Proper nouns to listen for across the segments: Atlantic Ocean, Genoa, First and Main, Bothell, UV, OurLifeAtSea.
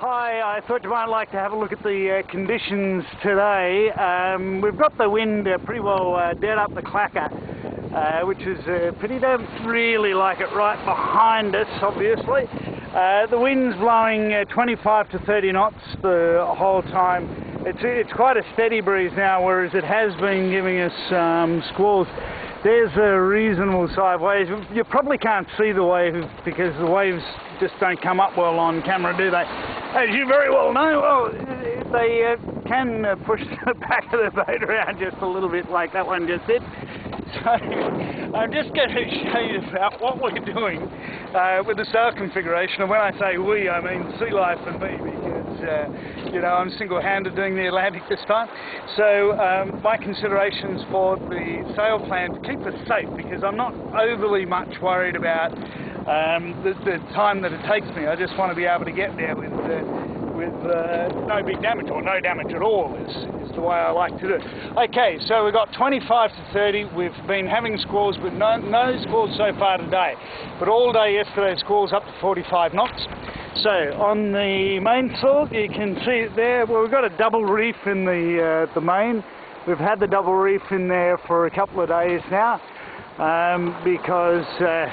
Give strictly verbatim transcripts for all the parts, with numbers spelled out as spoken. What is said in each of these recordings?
Hi, I thought you might like to have a look at the uh, conditions today. Um, we've got the wind uh, pretty well uh, dead up the clacker, uh, which is a pity. Don't really like it right behind us, obviously. Uh, the wind's blowing uh, twenty-five to thirty knots the whole time. It's, it's quite a steady breeze now, whereas it has been giving us um, squalls. There's a reasonable side wave. You probably can't see the wave because the waves just don't come up well on camera, do they? As you very well know, well, they uh, can uh, push the back of the boat around just a little bit like that one just did. So I'm just going to show you about what we're doing uh, with the sail configuration. And when I say we, I mean Sea Life and me, because, uh, you know, I'm single-handed doing the Atlantic this time. So um, my considerations for the sail plan, to keep us safe, because I'm not overly much worried about Um, the, the time that it takes me. I just want to be able to get there with uh, with uh, no big damage or no damage at all is, is the way I like to do it. Okay, so we've got twenty-five to thirty. We've been having squalls, but no, no squalls so far today. But all day yesterday, squalls up to forty-five knots. So on the mainsail, you can see it there. Well, we've got a double reef in the uh, the main. We've had the double reef in there for a couple of days now um, because. Uh,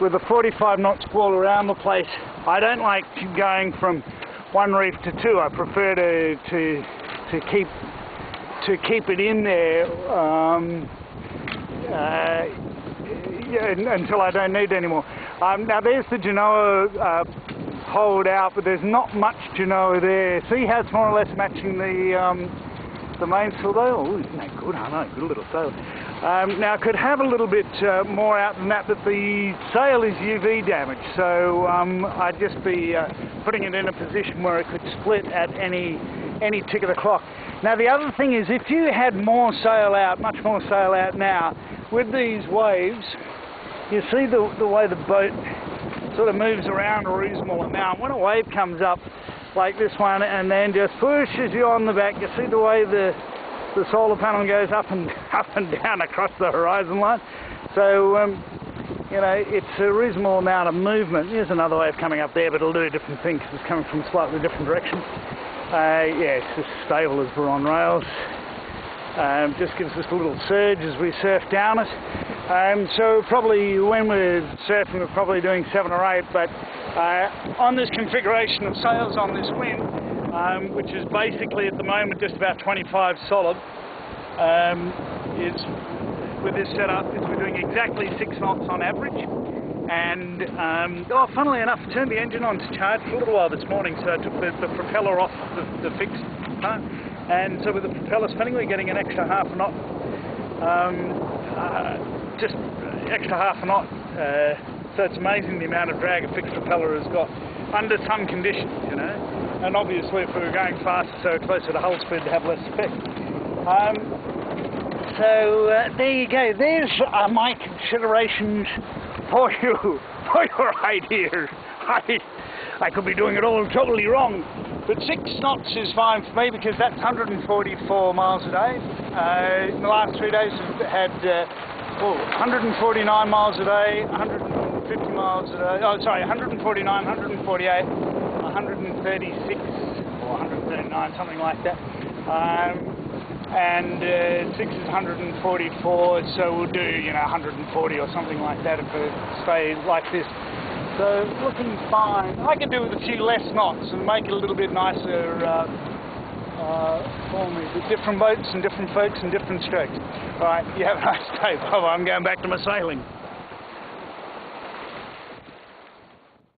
with a forty-five knot squall around the place, I don't like going from one reef to two. I prefer to to to keep to keep it in there um, uh, yeah, until I don't need it anymore. Um, now there's the Genoa uh, hold out, but there's not much Genoa there. See how it's more or less matching the um, the mainsail though. Oh, isn't that good? I know, good little sail. Um, now, I could have a little bit uh, more out than that, but the sail is U V damaged, so um, I'd just be uh, putting it in a position where it could split at any any tick of the clock. Now, the other thing is, if you had more sail out, much more sail out now, with these waves, you see the, the way the boat sort of moves around a reasonable amount. When a wave comes up like this one and then just pushes you on the back, you see the way the the solar panel goes up and up and down across the horizon line. So, um, you know, it's a reasonable amount of movement. Here's another wave coming up there, but it'll do a different thing because it's coming from a slightly different direction. Uh, yeah, it's as stable as we're on rails. Um, just gives us a little surge as we surf down it. Um, so probably when we're surfing, we're probably doing seven or eight, but uh, on this configuration of sails on this wind, Um, which is basically at the moment just about twenty-five solid, um, is with this setup is we're doing exactly six knots on average. And um, oh, funnily enough, I turned the engine on to charge for a little while this morning, so I took the, the propeller off the, the fixed part, and so with the propeller spinning, we're getting an extra half a knot, um, uh, just extra half a knot. Uh, so it's amazing the amount of drag a fixed propeller has got under some conditions, you know. And obviously, if we were going faster, so closer to hull speed, to have less effect. Um, so uh, there you go. There's uh, my considerations for you, for your ideas. I, I could be doing it all totally wrong, but six knots is fine for me because that's one hundred forty-four miles a day. Uh, in the last three days, I've had uh, oh, one hundred forty-nine miles a day, one hundred fifty miles a day. Oh, sorry, one hundred forty-nine, one hundred forty-eight. one hundred thirty-six or one hundred thirty-nine, something like that, um, and uh, six is one hundred forty-four, so we'll do, you know, one hundred forty or something like that if it stays like this. So looking fine. I could do with a few less knots and make it a little bit nicer uh, uh, for me, with different boats and different folks and different strokes. Alright, you have a nice day. Bye-bye. I'm going back to my sailing.